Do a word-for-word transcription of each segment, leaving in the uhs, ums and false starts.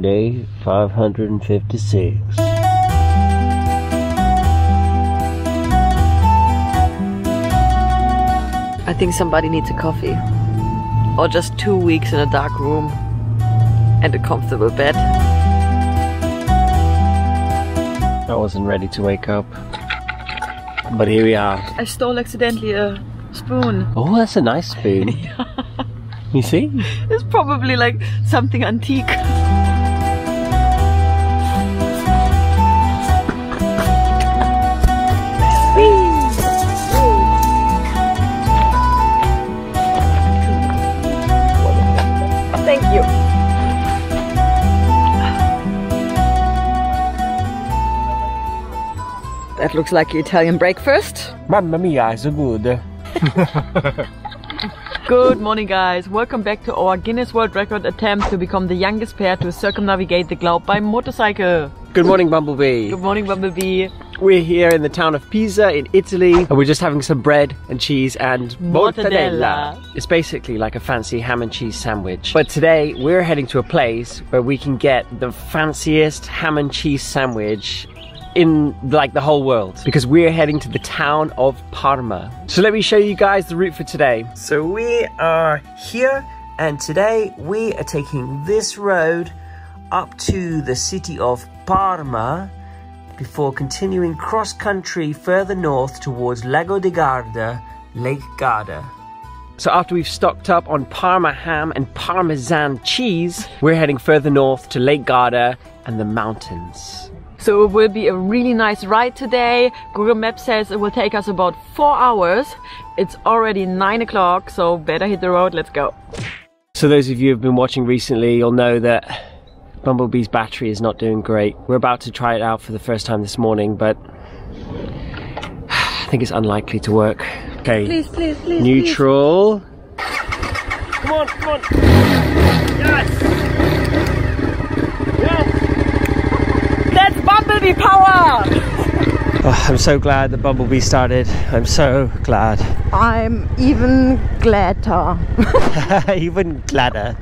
Day five hundred fifty-six. I think somebody needs a coffee. Or just two weeks in a dark room and a comfortable bed. I wasn't ready to wake up, but here we are. I stole accidentally a spoon. Oh, that's a nice spoon. Yeah. You see? It's probably like something antique. Thank you. That looks like Italian breakfast. Mamma mia, so good. Good morning, guys. Welcome back to our Guinness World Record attempt to become the youngest pair to circumnavigate the globe by motorcycle. Good morning, Bumblebee. Good morning, Bumblebee. We're here in the town of Pisa in Italy, and we're just having some bread and cheese and mortadella. mortadella. It's basically like a fancy ham and cheese sandwich. But today we're heading to a place where we can get the fanciest ham and cheese sandwich in like the whole world, because we're heading to the town of Parma. So let me show you guys the route for today. So we are here, and today we are taking this road up to the city of Parma before continuing cross-country further north towards Lago di Garda, Lake Garda. So after we've stocked up on Parma ham and Parmesan cheese, we're heading further north to Lake Garda and the mountains. So it will be a really nice ride today. Google Maps says it will take us about four hours. It's already nine o'clock, so better hit the road, let's go. So those of you who've been watching recently, you'll know that Bumblebee's battery is not doing great. We're about to try it out for the first time this morning, but I think it's unlikely to work. Okay, please, please, please, neutral. Please. Come on, come on. Yes! Bumblebee power! Oh, I'm so glad the Bumblebee started. I'm so glad. I'm even gladder. Even gladder.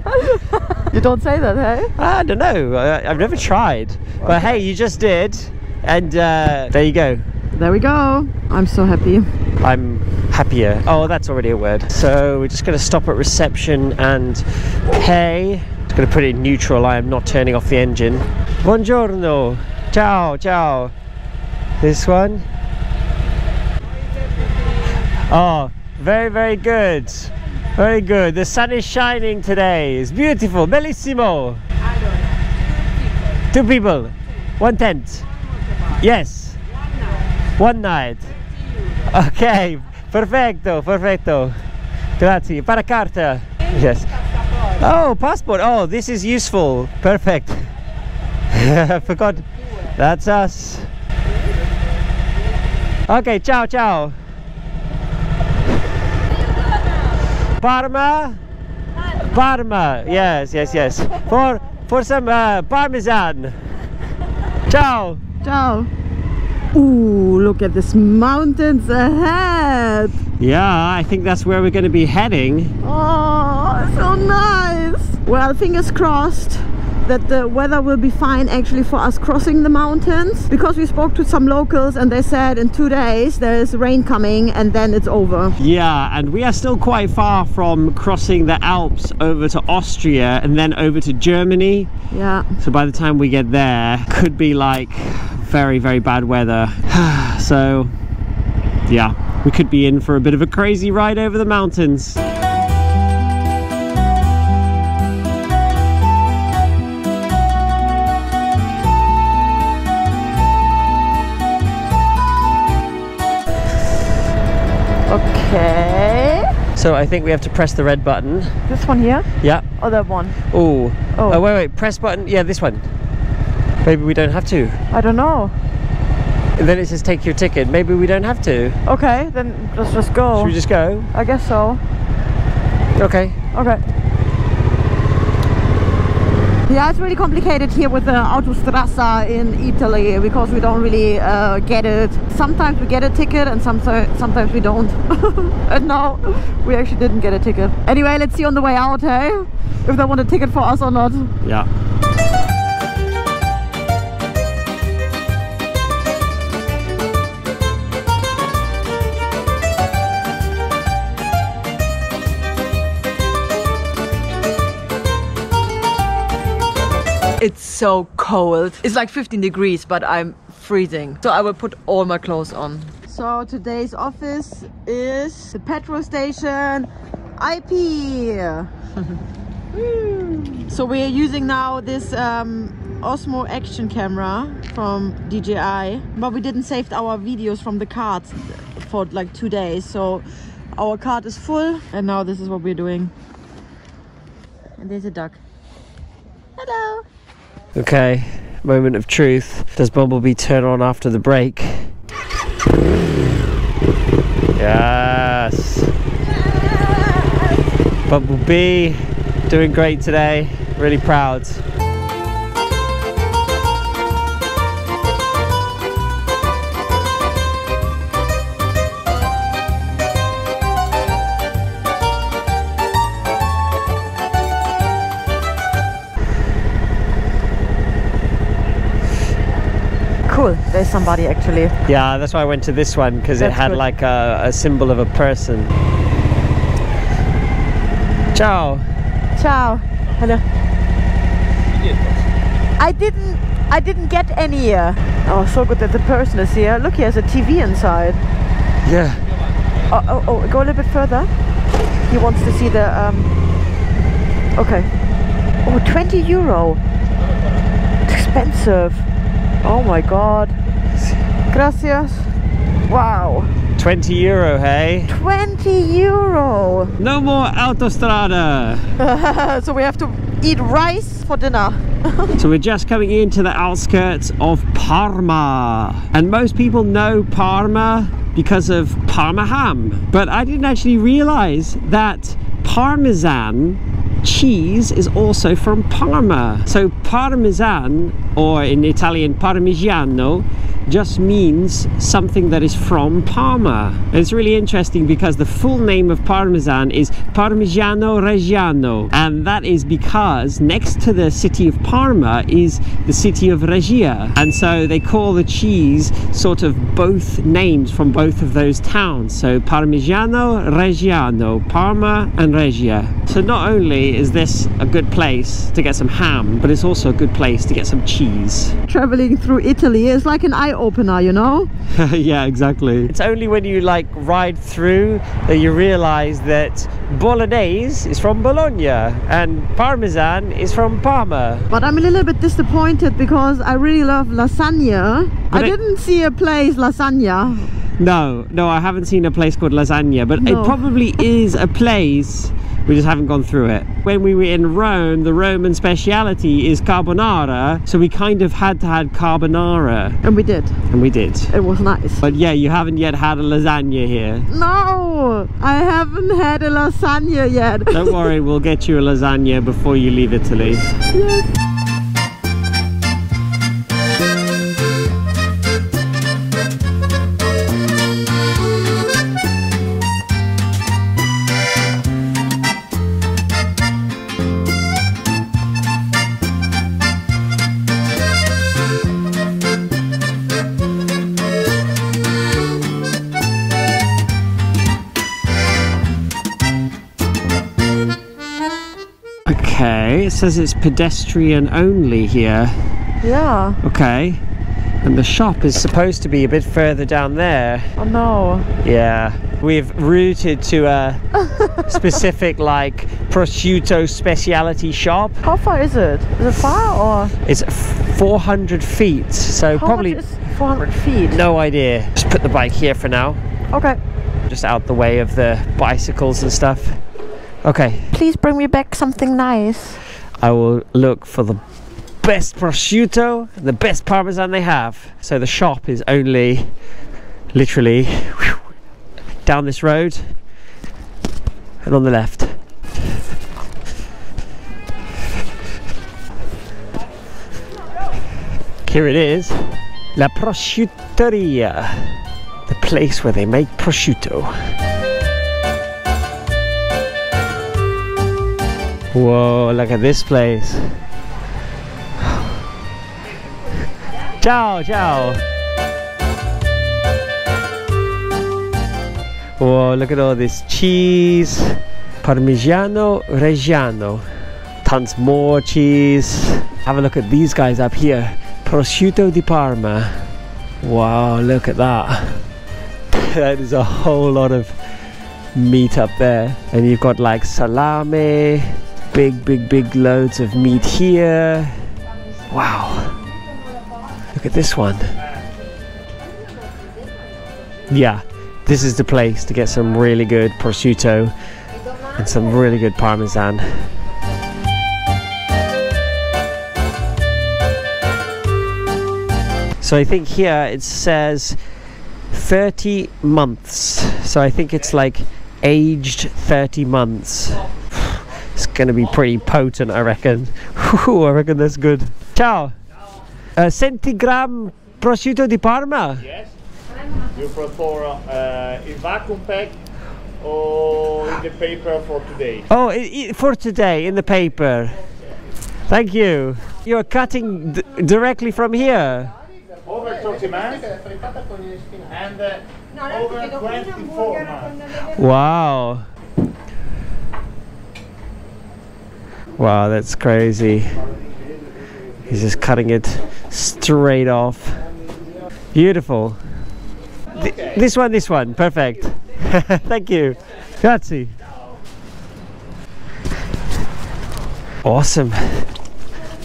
You don't say that, hey? I don't know. I, I've never tried. Okay. But hey, you just did. And uh, there you go. There we go. I'm so happy. I'm happier. Oh, that's already a word. So we're just going to stop at reception and pay. Just going to put it in neutral. I am not turning off the engine. Buongiorno. Ciao, ciao. This one. Oh, very, very good. Very good. The sun is shining today. It's beautiful. Bellissimo. Two people. One tent. Yes. One night. Okay. Perfecto, perfecto. Grazie. Para carta. Yes. Oh, passport. Oh, this is useful. Perfect. I forgot. That's us. Okay, ciao, ciao. Parma? Parma. Yes, yes, yes. For for some uh, Parmesan. Ciao. Ciao. Ooh, look at these mountains ahead. Yeah, I think that's where we're going to be heading. Oh, so nice. Well, fingers crossed that the weather will be fine actually for us crossing the mountains, because we spoke to some locals and they said in two days there is rain coming and then it's over. Yeah, and we are still quite far from crossing the Alps over to Austria and then over to Germany. Yeah. So by the time we get there, could be like very, very bad weather. So yeah, we could be in for a bit of a crazy ride over the mountains. Okay. So I think we have to press the red button. This one here? Yeah. Oh, that one. Ooh. Oh. Oh, wait, wait. Press button. Yeah, this one. Maybe we don't have to. I don't know. And then it says take your ticket. Maybe we don't have to. Okay, then let's just go. Should we just go? I guess so. Okay. Okay. Yeah, it's really complicated here with the Autostrada in Italy, because we don't really uh, get it. Sometimes we get a ticket and some, sometimes we don't. And no, we actually didn't get a ticket. Anyway, let's see on the way out, hey? If they want a ticket for us or not. Yeah. It's so cold. It's like fifteen degrees, but I'm freezing. So I will put all my clothes on. So today's office is the petrol station I P. So we are using now this um, Osmo action camera from D J I, but we didn't save our videos from the cart for like two days. So our cart is full, and now this is what we're doing. And there's a duck. Hello. Okay, moment of truth. Does Bumblebee turn on after the break? Yes. Yes. Bumblebee, doing great today. Really proud. Cool. There's somebody actually. Yeah, that's why I went to this one, because it had good. like a, a symbol of a person. Ciao. Ciao. Hello. I didn't. I didn't get any. Uh, oh, so good that the person is here. Look, he has a T V inside. Yeah. Oh, oh, oh. Go a little bit further. He wants to see the. Um... Okay. Oh, twenty euro. It's expensive. Oh my god. Gracias. Wow. twenty euro, hey? twenty euro. No more autostrada. So we have to eat rice for dinner. So we're just coming into the outskirts of Parma. And most people know Parma because of Parma ham. But I didn't actually realize that Parmesan cheese is also from Parma. So Parmesan, or in Italian Parmigiano, just means something that is from Parma. And it's really interesting because the full name of Parmesan is Parmigiano Reggiano, and that is because next to the city of Parma is the city of Reggio, and so they call the cheese sort of both names from both of those towns. So Parmigiano Reggiano, Parma and Reggio. So not only is this a good place to get some ham, but it's also a good place to get some cheese. Traveling through Italy is like an eye opener, you know? Yeah, exactly. It's only when you like ride through that you realize that Bolognese is from Bologna and Parmesan is from Parma. But I'm a little bit disappointed because I really love lasagna. But I it... didn't see a place lasagna. No, no, I haven't seen a place called lasagna, but no. It probably is a place. We just haven't gone through it. When we were in Rome, the Roman speciality is carbonara, so we kind of had to have carbonara. And we did. And we did. It was nice. But yeah, you haven't yet had a lasagna here. No, I haven't had a lasagna yet. Don't worry, we'll get you a lasagna before you leave Italy. Yes. It says it's pedestrian only here. Yeah. Okay. And the shop is supposed to be a bit further down there. Oh no. Yeah. We've routed to a specific like prosciutto speciality shop. How far is it? Is it far or? It's four hundred feet. So How probably much is four hundred feet. No idea. Just put the bike here for now. Okay. Just out the way of the bicycles and stuff. Okay. Please bring me back something nice. I will look for the best prosciutto, the best Parmesan they have. So the shop is only literally whew, down this road and on the left. Here it is, La Prosciutteria, the place where they make prosciutto. Whoa, look at this place. Ciao, ciao. Whoa, look at all this cheese. Parmigiano Reggiano. Tons more cheese. Have a look at these guys up here. Prosciutto di Parma. Wow, look at that. That is a whole lot of meat up there. And you've got like salame, big, big, big loads of meat here. Wow. Look at this one. Yeah, this is the place to get some really good prosciutto and some really good parmesan. So I think here it says thirty months, so I think it's like aged thirty months. It's gonna be pretty potent, I reckon. Ooh, I reckon that's good. Ciao! Uh, centigram prosciutto di Parma? Yes. You prefer uh, in vacuum pack or in the paper for today? Oh, it, it, for today, in the paper. Thank you. You're cutting d directly from here? Over thirty months and uh, over twenty-four months. Wow. Wow, that's crazy. He's just cutting it straight off. Beautiful. Th this one, this one, perfect. Thank you. Grazie. Awesome.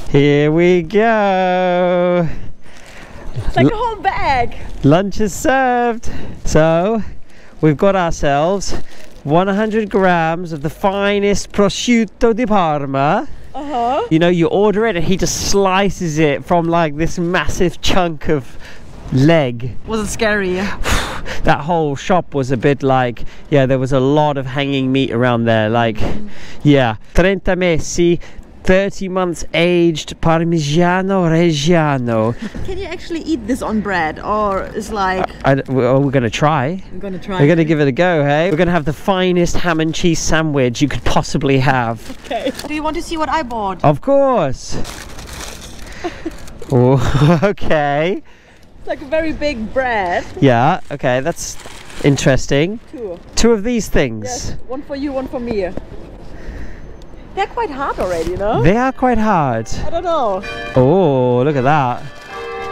Here we go. It's like a whole bag. Lunch is served. So we've got ourselves one hundred grams of the finest prosciutto di Parma. Uh-huh. You know, you order it and he just slices it from like this massive chunk of leg. Was it scary? That whole shop was a bit like, yeah, there was a lot of hanging meat around there. Like, mm. yeah, trenta mesi. thirty months aged Parmigiano Reggiano. Can you actually eat this on bread, or it's like... Uh, I, well, we're going to try. We're going to try. We're going to give it a go, hey? We're going to have the finest ham and cheese sandwich you could possibly have. Okay. Do you want to see what I bought? Of course. Oh, okay. It's like a very big bread. Yeah, okay, that's interesting. Two. Two of these things. Yes, one for you, one for me. They're quite hard already, you know? They are quite hard. I don't know. Oh, look at that.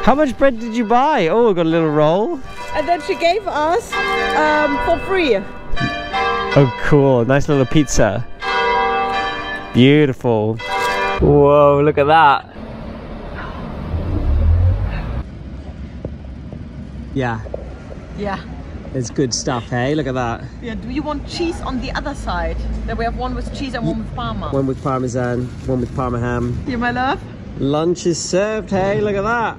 How much bread did you buy? Oh, we got a little roll. And then she gave us um, for free. Oh, cool. Nice little pizza. Beautiful. Whoa, look at that. Yeah. Yeah. It's good stuff, hey? Look at that. Yeah, do you want cheese on the other side? Then we have one with cheese and one with Parma. One with Parmesan, one with Parma ham. You, my love? Lunch is served, hey? Look at that.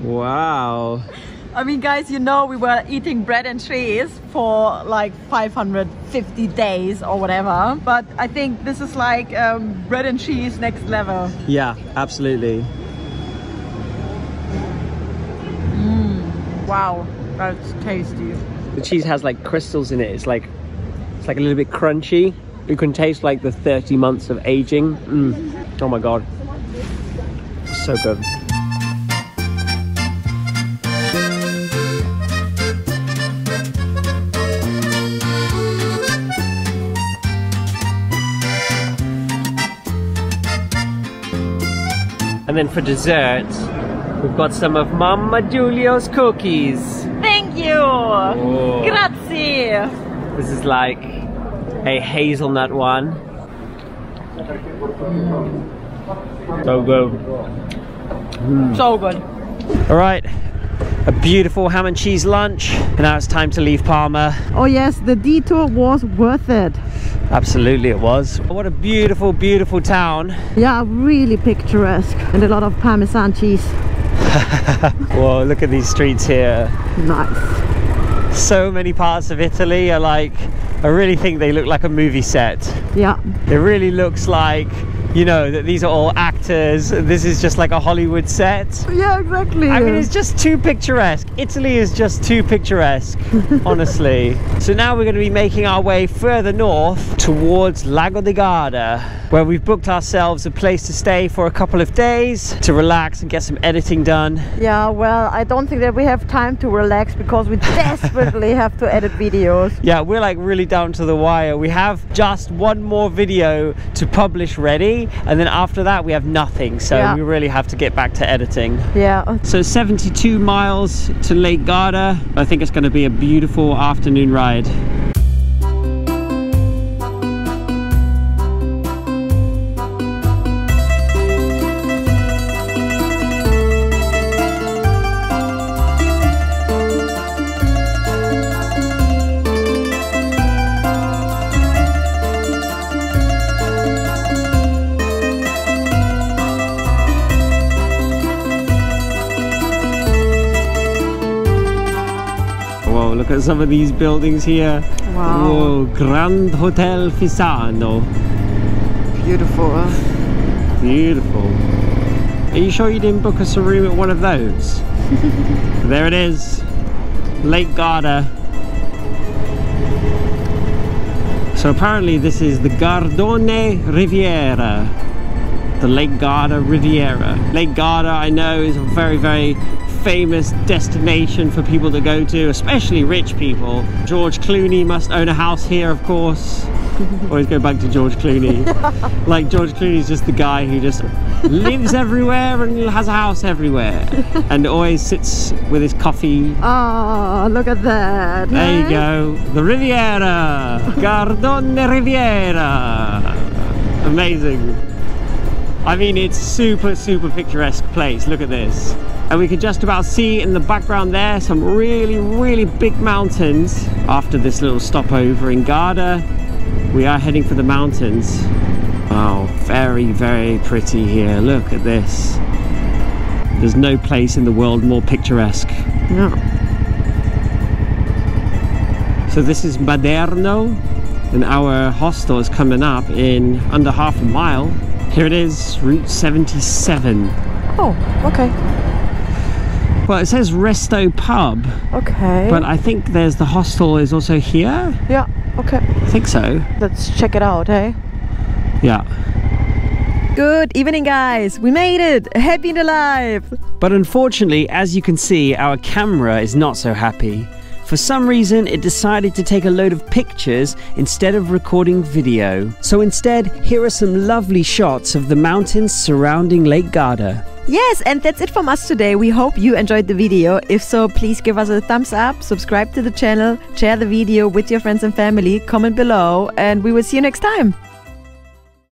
Wow. I mean, guys, you know we were eating bread and cheese for like five hundred fifty days or whatever. But I think this is like um, bread and cheese next level. Yeah, absolutely. Mm, wow. That's tasty. The cheese has like crystals in it. It's like it's like a little bit crunchy. You can taste like the thirty months of aging. Mm. Oh my god, so good. And then for dessert, we've got some of Mamma Giulio's cookies. Thank you! Whoa. Grazie! This is like a hazelnut one. Mm. So good. Mm. So good. Alright, a beautiful ham and cheese lunch. And now it's time to leave Parma. Oh yes, the detour was worth it. Absolutely it was. What a beautiful, beautiful town. Yeah, really picturesque. And a lot of Parmesan cheese. Whoa, look at these streets here. Nice. So many parts of Italy are like, I really think they look like a movie set. Yeah. It really looks like, you know, that these are all actors. This is just like a Hollywood set. Yeah, exactly. I mean, it's just too picturesque. Italy is just too picturesque, honestly. So now we're going to be making our way further north towards Lago di Garda, where we've booked ourselves a place to stay for a couple of days to relax and get some editing done. Yeah, well, I don't think that we have time to relax because we desperately have to edit videos. Yeah, we're like really down to the wire. We have just one more video to publish ready. day, and then after that we have nothing, so yeah. we really have to get back to editing. Yeah. So seventy-two miles to Lake Garda. I think it's going to be a beautiful afternoon ride. Look at some of these buildings here. Wow. Whoa, Grand Hotel Fisano. Beautiful. Huh? Beautiful. Are you sure you didn't book us a room at one of those? There it is. Lake Garda. So apparently this is the Gardone Riviera. The Lake Garda Riviera. Lake Garda, I know, is a very, very famous destination for people to go to, especially rich people. George Clooney must own a house here, of course. Always go back to George Clooney. Like, George Clooney's just the guy who just lives everywhere and has a house everywhere and always sits with his coffee. Oh, look at that. There hey? you go. The Riviera. Gardone Riviera. Amazing. I mean, it's super, super picturesque place. Look at this. And we could just about see in the background there some really, really big mountains. After this little stopover in Garda, we are heading for the mountains. Wow, very, very pretty here. Look at this. There's no place in the world more picturesque. No. So this is Maderno, and our hostel is coming up in under half a mile. Here it is, Route seventy-seven. Oh, okay. Well, it says Resto Pub. Okay. But I think there's the hostel is also here. Yeah, okay. I think so. Let's check it out, eh? Yeah. Good evening, guys. We made it. Happy and alive. But unfortunately, as you can see, our camera is not so happy. For some reason, it decided to take a load of pictures instead of recording video. So instead, here are some lovely shots of the mountains surrounding Lake Garda. Yes, and that's it from us today. We hope you enjoyed the video. If so, please give us a thumbs up, subscribe to the channel, share the video with your friends and family, comment below, and we will see you next time.